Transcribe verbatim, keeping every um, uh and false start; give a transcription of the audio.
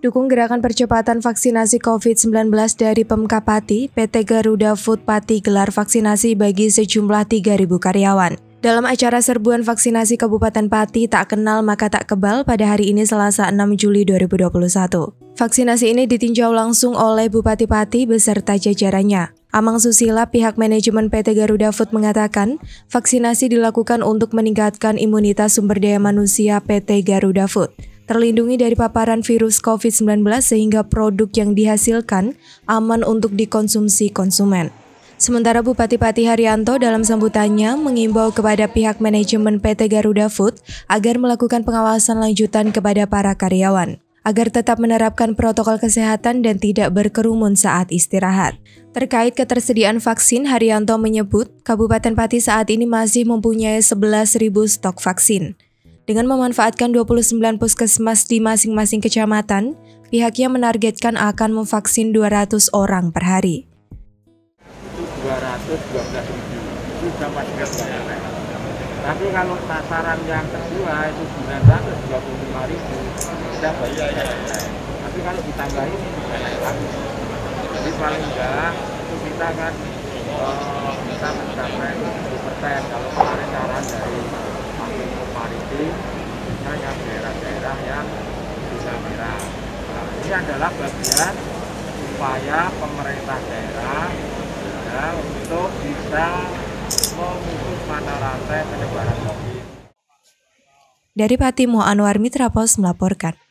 Dukung gerakan percepatan vaksinasi COVID sembilan belas dari Pemkab Pati, P T Garudafood Pati gelar vaksinasi bagi sejumlah tiga ribu karyawan. Dalam acara Serbuan Vaksinasi Kabupaten Pati Tak Kenal Maka Tak Kebal pada hari ini Selasa enam Juli dua ribu dua puluh satu. Vaksinasi ini ditinjau langsung oleh Bupati Pati beserta jajarannya. Amang Susila, pihak manajemen P T Garudafood mengatakan, vaksinasi dilakukan untuk meningkatkan imunitas sumber daya manusia P T Garudafood, terlindungi dari paparan virus COVID sembilan belas sehingga produk yang dihasilkan aman untuk dikonsumsi konsumen. Sementara Bupati Pati Haryanto dalam sambutannya mengimbau kepada pihak manajemen P T Garudafood agar melakukan pengawasan lanjutan kepada para karyawan, agar tetap menerapkan protokol kesehatan dan tidak berkerumun saat istirahat. Terkait ketersediaan vaksin, Haryanto menyebut Kabupaten Pati saat ini masih mempunyai sebelas ribu stok vaksin. Dengan memanfaatkan dua puluh sembilan puskesmas di masing-masing kecamatan, pihaknya menargetkan akan memvaksin dua ratus orang per hari. Itu dua ratus dua belas ribu, itu sama tiga puluh persen. Tapi kalau sasaran yang kedua itu sembilan ratus dua puluh lima ribu, sudah banyak. Tapi kalau ditambahin itu banyak lagi. Jadi paling enggak itu kita akan oh, kita mencapai tujuh persen kalau kemarin saran dari yang daerah-daerah yang bisa merah. Nah, ini adalah bagian upaya pemerintah daerah ya, untuk bisa memutus mata rantai penyebaran COVID. Dari Pati, Mohanwar Mitrapos melaporkan.